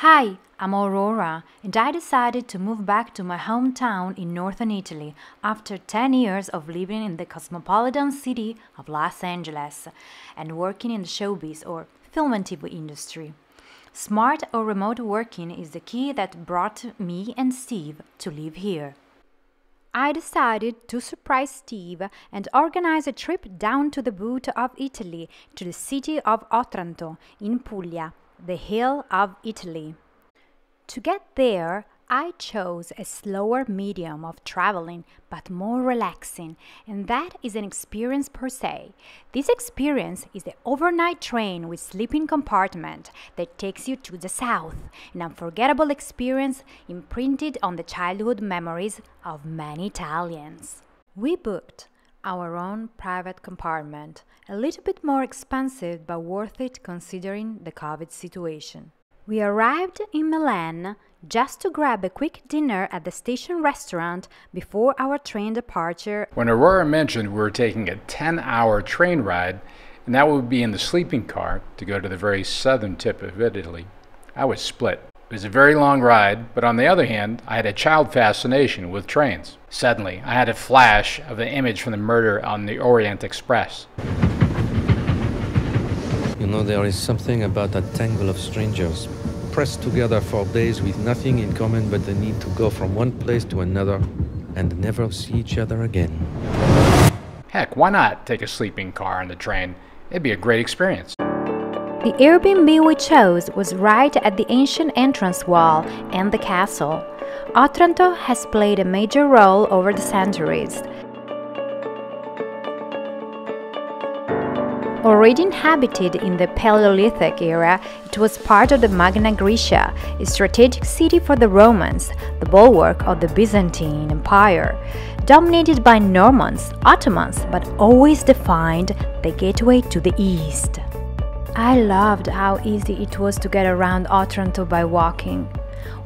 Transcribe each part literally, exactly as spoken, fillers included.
Hi, I'm Aurora, and I decided to move back to my hometown in northern Italy after ten years of living in the cosmopolitan city of Los Angeles and working in the showbiz or film and T V industry. Smart or remote working is the key that brought me and Steve to live here. I decided to surprise Steve and organize a trip down to the boot of Italy, to the city of Otranto in Puglia, the hill of Italy. To get there, I chose a slower medium of traveling, but more relaxing, and that is an experience per se. This experience is the overnight train with sleeping compartment that takes you to the south, an unforgettable experience imprinted on the childhood memories of many Italians. We booked our own private compartment, a little bit more expensive but worth it considering the COVID situation. We arrived in Milan just to grab a quick dinner at the station restaurant before our train departure. When Aurora mentioned we were taking a ten hour train ride, and that would be in the sleeping car to go to the very southern tip of Italy, I was split. It was a very long ride, but on the other hand, I had a child fascination with trains. Suddenly, I had a flash of the image from the murder on the Orient Express. You know, there is something about a tangle of strangers, pressed together for days with nothing in common but the need to go from one place to another and never see each other again. Heck, why not take a sleeping car on the train? It'd be a great experience. The Airbnb we chose was right at the ancient entrance wall and the castle. Otranto has played a major role over the centuries, already inhabited in the Paleolithic era. It was part of the Magna Graecia, a strategic city for the Romans, the bulwark of the Byzantine Empire, dominated by Normans, Ottomans, but always defined the gateway to the east. I loved how easy it was to get around Otranto by walking.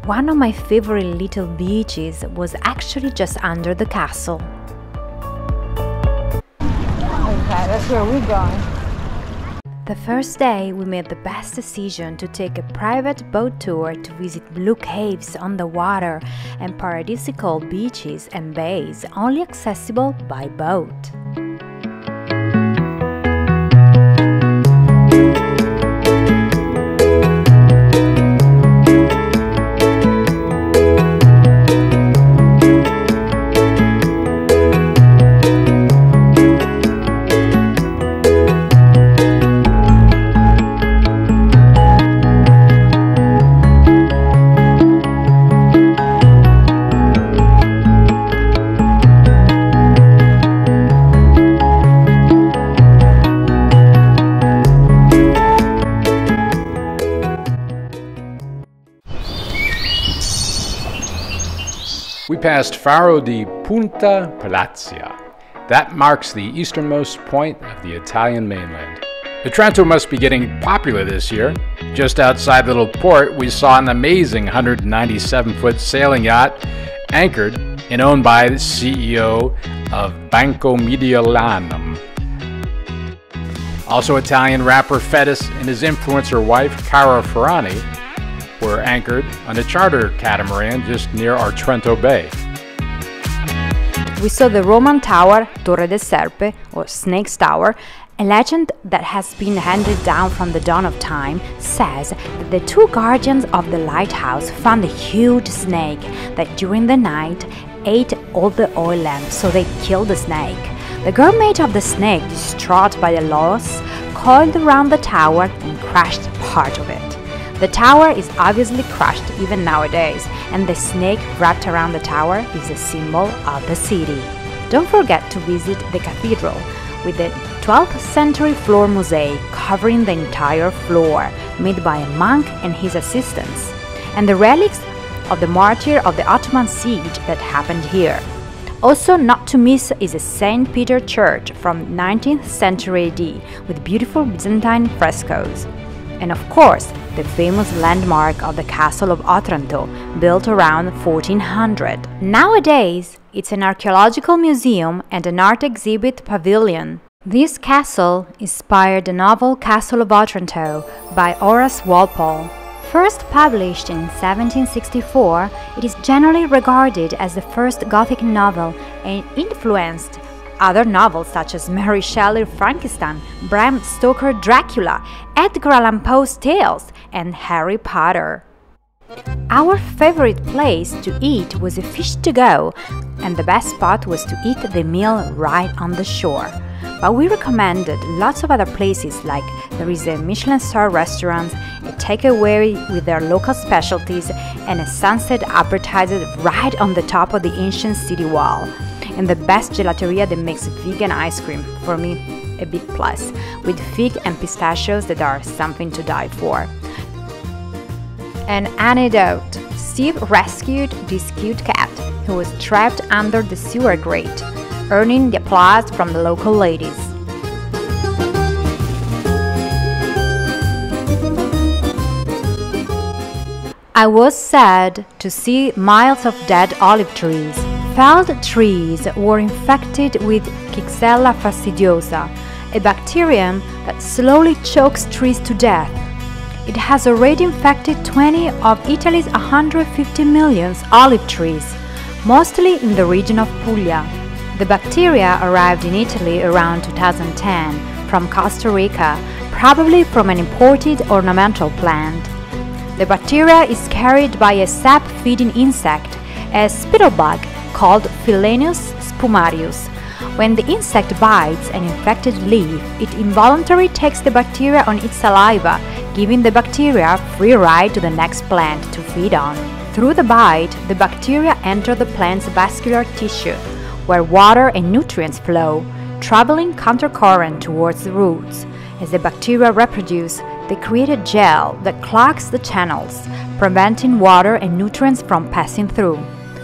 One of my favorite little beaches was actually just under the castle. Okay, that's where we're going. The first day we made the best decision to take a private boat tour to visit blue caves on the water and paradisical beaches and bays only accessible by boat. We passed Faro di Punta Palazia. That marks the easternmost point of the Italian mainland. Otranto must be getting popular this year. Just outside the little port, we saw an amazing one hundred ninety-seven foot sailing yacht anchored and owned by the C E O of Banco Mediolanum. Also, Italian rapper Fedez and his influencer wife, Cara Ferrani, were anchored on a charter catamaran just near Otranto Bay. We saw the Roman tower, Torre de Serpe, or Snake's Tower. A legend that has been handed down from the dawn of time says that the two guardians of the lighthouse found a huge snake that during the night ate all the oil lamps, so they killed the snake. The gourmet of the snake, distraught by the loss, coiled around the tower and crushed part of it. The tower is obviously crushed even nowadays, and the snake wrapped around the tower is a symbol of the city. Don't forget to visit the cathedral, with the twelfth century floor mosaic covering the entire floor, made by a monk and his assistants, and the relics of the martyr of the Ottoman siege that happened here. Also not to miss is a Saint Peter Church from nineteenth century A D, with beautiful Byzantine frescoes. And of course, the famous landmark of the Castle of Otranto, built around fourteen hundred. Nowadays, it's an archaeological museum and an art exhibit pavilion. This castle inspired the novel Castle of Otranto by Horace Walpole. First published in seventeen sixty-four, it is generally regarded as the first Gothic novel and influenced other novels such as Mary Shelley's Frankenstein, Bram Stoker's Dracula, Edgar Allan Poe's Tales, and Harry Potter. Our favorite place to eat was a fish to go, and the best spot was to eat the meal right on the shore. But we recommended lots of other places, like there is a Michelin star restaurant, a takeaway with their local specialties, and a sunset appetizer right on the top of the ancient city wall, and the best gelateria that makes vegan ice cream, for me a big plus, with fig and pistachios that are something to die for. An anecdote: Steve rescued this cute cat who was trapped under the sewer grate, earning the applause from the local ladies. I was sad to see miles of dead olive trees. Felled trees were infected with Xylella fastidiosa, a bacterium that slowly chokes trees to death. It has already infected twenty of Italy's one hundred fifty million olive trees, mostly in the region of Puglia. The bacteria arrived in Italy around two thousand ten from Costa Rica, probably from an imported ornamental plant. The bacteria is carried by a sap-feeding insect, a spittlebug called Philenus spumarius. When the insect bites an infected leaf, it involuntarily takes the bacteria on its saliva, giving the bacteria free ride to the next plant to feed on. Through the bite, the bacteria enter the plant's vascular tissue, where water and nutrients flow, traveling countercurrent towards the roots. As the bacteria reproduce, they create a gel that clogs the channels, preventing water and nutrients from passing through.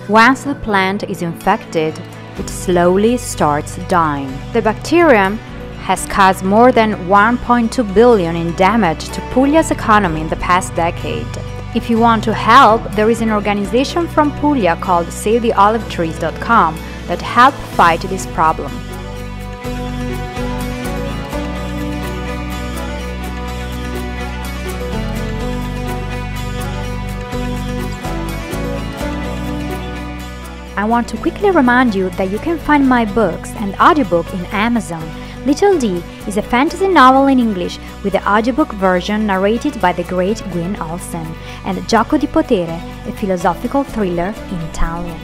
Once the plant is infected, it slowly starts dying. The bacterium has caused more than one point two billion in damage to Puglia's economy in the past decade. If you want to help, there is an organization from Puglia called Save The Olive Trees dot com that help fight this problem. I want to quickly remind you that you can find my books and audiobook in Amazon. Little D is a fantasy novel in English with the audiobook version narrated by the great Gwyn Olsen, and Gioco di Potere, a philosophical thriller in Italian.